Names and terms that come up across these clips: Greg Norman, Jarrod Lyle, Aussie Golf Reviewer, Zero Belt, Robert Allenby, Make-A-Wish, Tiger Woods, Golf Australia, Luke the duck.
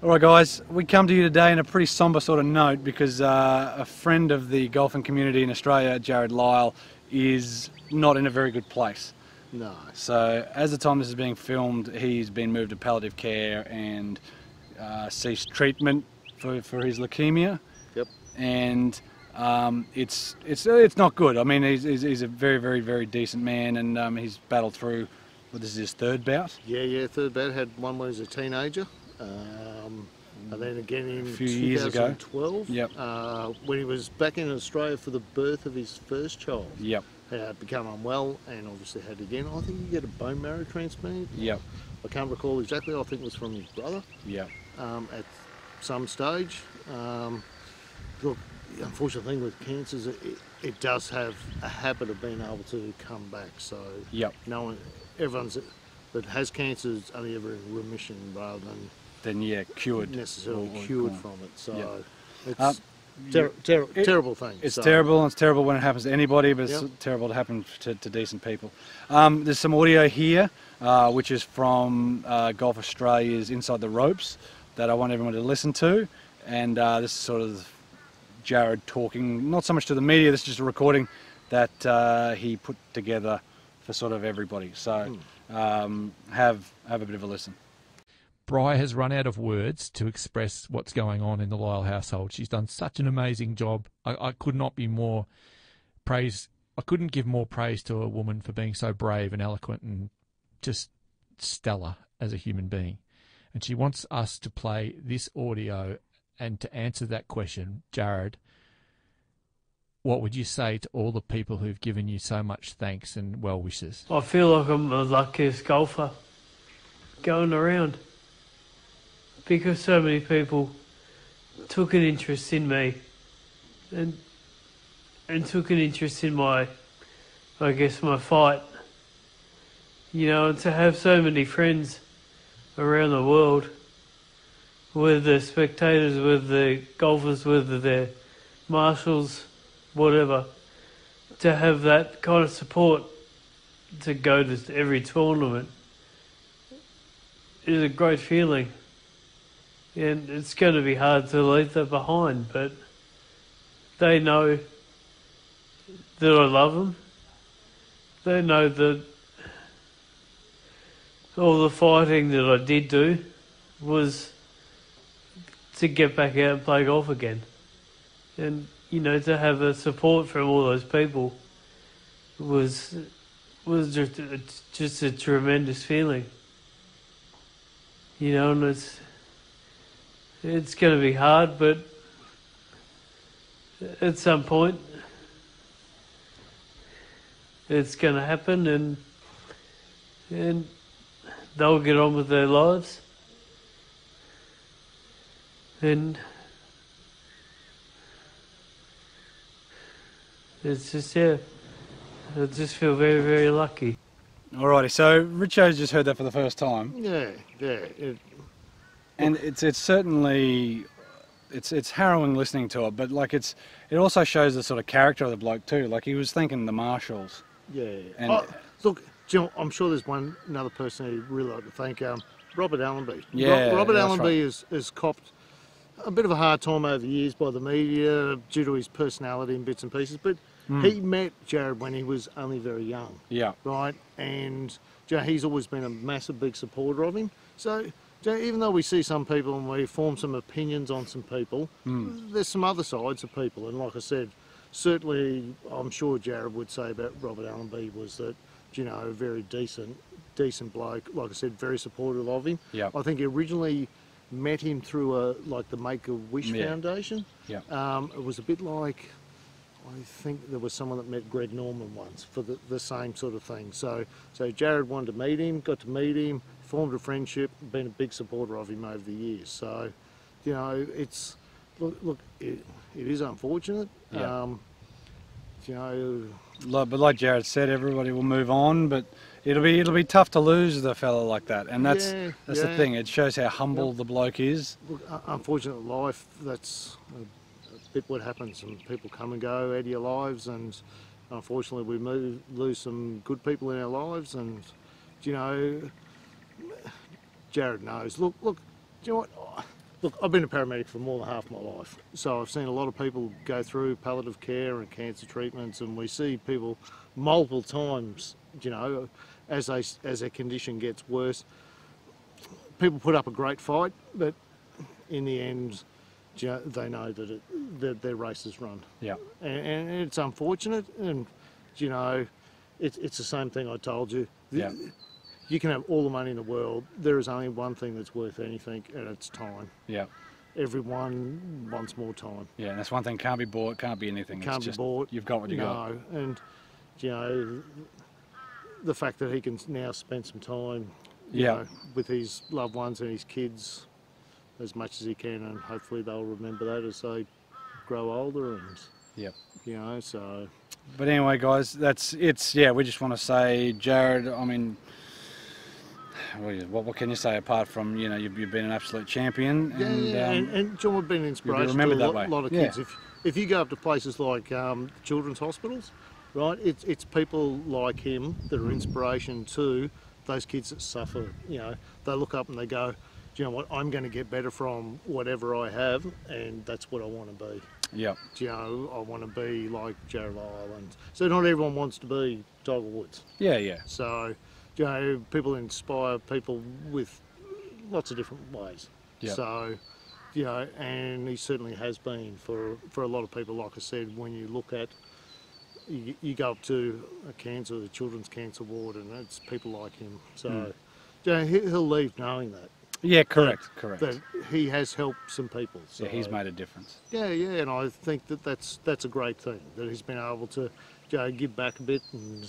Alright guys, we come to you today in a pretty sombre sort of note because a friend of the golfing community in Australia, Jarrod Lyle, is not in a very good place. No. So as the time this is being filmed, he's been moved to palliative care and ceased treatment for his leukemia. Yep. And it's not good. I mean, he's a very, very, very decent man, and he's battled through, well, this is his third bout? Yeah, third bout. Had one when he was a teenager. And then again in 2012, yep. When he was back in Australia for the birth of his first child, yep, had become unwell and obviously had again. I think he got a bone marrow transplant. Yep. I can't recall exactly. I think it was from his brother. Yeah. At some stage, look, the unfortunate thing with cancers, it does have a habit of being able to come back. So yep, no one, everyone's that has cancer is only ever in remission rather than. Then yeah, cured. Necessarily cured from it, so yeah. It's terrible thing. It's so terrible, and it's terrible when it happens to anybody, but it's yep, terrible to happen to decent people. There's some audio here, which is from Golf Australia's Inside the Ropes, that I want everyone to listen to, and this is sort of Jarrod talking, not so much to the media, this is just a recording that he put together for sort of everybody, so have a bit of a listen. Bri has run out of words to express what's going on in the Lyle household. She's done such an amazing job. I could not be more praise. I couldn't give more praise to a woman for being so brave and eloquent and just stellar as a human being. And she wants us to play this audio and to answer that question, Jarrod, what would you say to all the people who've given you so much thanks and well wishes? I feel like I'm the luckiest golfer going around, because so many people took an interest in me and took an interest in my, I guess, my fight. You know, and to have so many friends around the world, whether they're spectators, whether they're golfers, whether they're marshals, whatever, to have that kind of support to go to every tournament is a great feeling. And it's going to be hard to leave that behind, but they know that I love them. They know that all the fighting that I did do was to get back out and play golf again. And, you know, to have the support from all those people was just a tremendous feeling. You know, and it's going to be hard, but at some point it's going to happen, and they'll get on with their lives, and it's just, yeah, I just feel very, very lucky. Alrighty, so Richo's just heard that for the first time. Yeah, yeah. And it's certainly, it's harrowing listening to it, but like it also shows the sort of character of the bloke too. Like he was thinking the marshals. Yeah. And look, do you know, I'm sure there's another person I'd really like to thank, Robert Allenby. Yeah. Robert Allenby has copped a bit of a hard time over the years by the media due to his personality and bits and pieces, but he met Jarrod when he was only very young. Yeah. Right. And you know, he's always been a massive big supporter of him. So even though we see some people and we form some opinions on some people, there's some other sides of people. And like I said, certainly I'm sure Jarrod would say about Robert Allenby was that, you know, a very decent bloke. Like I said, very supportive of him. Yep. I think he originally met him through like the Make-A-Wish Foundation. Yeah. It was a bit like, I think there was someone that met Greg Norman once for the same sort of thing. So Jarrod wanted to meet him, got to meet him, formed a friendship, been a big supporter of him over the years. So, you know, it's, look, it is unfortunate. Yeah. You know, but like Jarrod said, everybody will move on, but it'll be tough to lose a fella like that, and that's the thing. It shows how humble the bloke is. Look, unfortunate life. That's a bit what happens, and people come and go out of your lives, and unfortunately we lose some good people in our lives, and you know, Jarrod knows. Look, do you know what? Look, I've been a paramedic for more than half my life, so I've seen a lot of people go through palliative care and cancer treatments, and we see people multiple times, you know, as their condition gets worse. People put up a great fight, but in the end, you know, they know that, that their race is run. Yeah. And it's unfortunate, and, you know, it's the same thing I told you. Yeah. You can have all the money in the world. There is only one thing that's worth anything, and it's time. Yeah. Everyone wants more time. Yeah, and that's one thing, can't be bought, can't be anything. Can't be bought. You've got what you got. No, and, you know, the fact that he can now spend some time, you know, with his loved ones and his kids as much as he can, and hopefully they'll remember that as they grow older and... Yep. You know, so... But anyway, guys, that's... It's... Yeah, we just want to say, Jarrod, I mean... What can you say apart from, you know, you've been an absolute champion, and and John, we've been an inspiration to a lot of kids. If you go up to places like children's hospitals, right, it's people like him that are inspiration to those kids that suffer. You know, they look up and they go, do you know what, I'm going to get better from whatever I have, and that's what I want to be. Yeah. You know, I want to be like Jarrod Lyle. So not everyone wants to be Tiger Woods. Yeah, yeah. So. You know, people inspire people with lots of different ways. Yep. So, you know, and he certainly has been for a lot of people. Like I said, when you look at, you go up to a children's cancer ward, and it's people like him. So, you know, he'll leave knowing that. Yeah, correct. That he has helped some people. So, yeah, he's made a difference. Yeah, yeah, and I think that that's a great thing, that he's been able to, you know, give back a bit and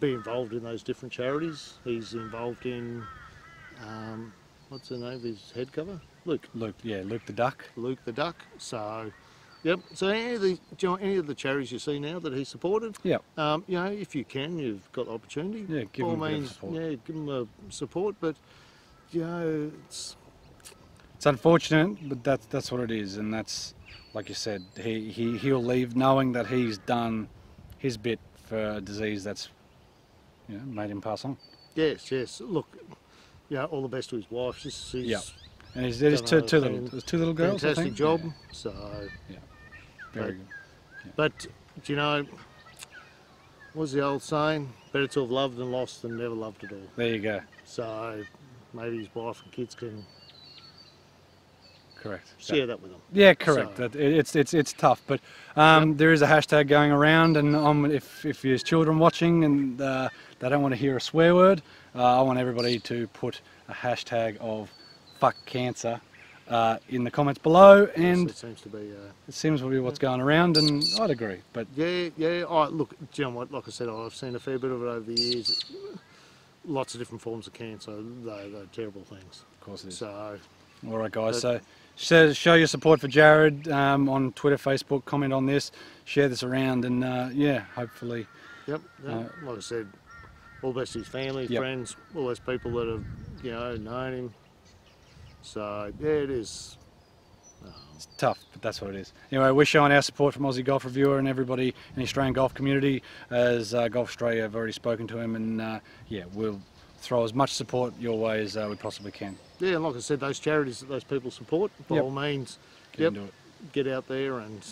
be involved in those different charities. He's involved in, what's the name of his head cover? Luke. Luke, yeah, Luke the Duck. Luke the Duck. So, yep. So any of the charities you see now that he supported, yeah. You know, if you can, you've got the opportunity. Yeah, give him support. Yeah, give him a support. But you know, it's unfortunate, but that's what it is, and that's, like you said, he'll leave knowing that he's done his bit for a disease that's, you know, made him pass on. Yes, yes. Look, yeah, all the best to his wife. Yeah, and there's two little girls. Fantastic, I think. Job. Yeah. So yeah, very good. Yeah. But you know, what's the old saying? Better to have loved and lost than never loved at all. There you go. So maybe his wife and kids can. Correct. Share that with them. Yeah, correct. So. It's tough, but there is a hashtag going around, and if there's children watching and they don't want to hear a swear word, I want everybody to put a hashtag of fuck cancer in the comments below, and yes, it seems to be what's going around, and I'd agree. But yeah, yeah. Look, John, like I said, I've seen a fair bit of it over the years. Lots of different forms of cancer. They're terrible things. Of course it is. So, all right, guys. So show your support for Jarrod on Twitter, Facebook, comment on this, share this around, and yeah, hopefully. Yep, yep. Like I said, all the best to his family, friends, all those people that have, you know, known him. So, yeah, it is. It's tough, but that's what it is. Anyway, we're showing our support from Aussie Golf Reviewer and everybody in the Australian golf community, as Golf Australia have already spoken to him, and yeah, we'll throw as much support your way as we possibly can. Yeah, and like I said, those charities that those people support, by all means, get out there and,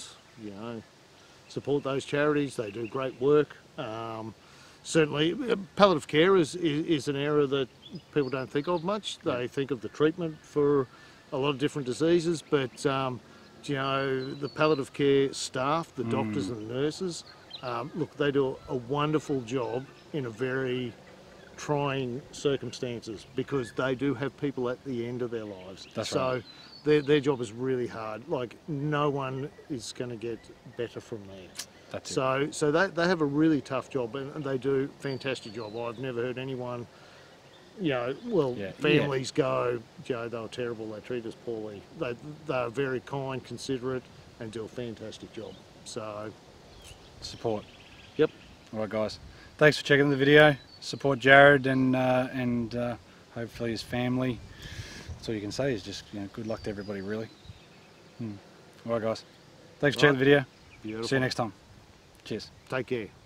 you know, support those charities. They do great work. Certainly, palliative care is an area that people don't think of much. They think of the treatment for a lot of different diseases, but, you know, the palliative care staff, the doctors and the nurses, look, they do a wonderful job in a very trying circumstances, because they do have people at the end of their lives. That's right. So their job is really hard. Like, no one is going to get better from there. That's it. So they have a really tough job, and they do a fantastic job. I've never heard anyone, you know, families go, you know, they were terrible, they treat us poorly. They are very kind, considerate, and do a fantastic job. So support. Yep. All right, guys. Thanks for checking the video. Support Jarrod and hopefully his family. That's all you can say is just, you know, good luck to everybody, really. All right, guys. Thanks for checking the video. Beautiful. See you next time. Cheers. Take care.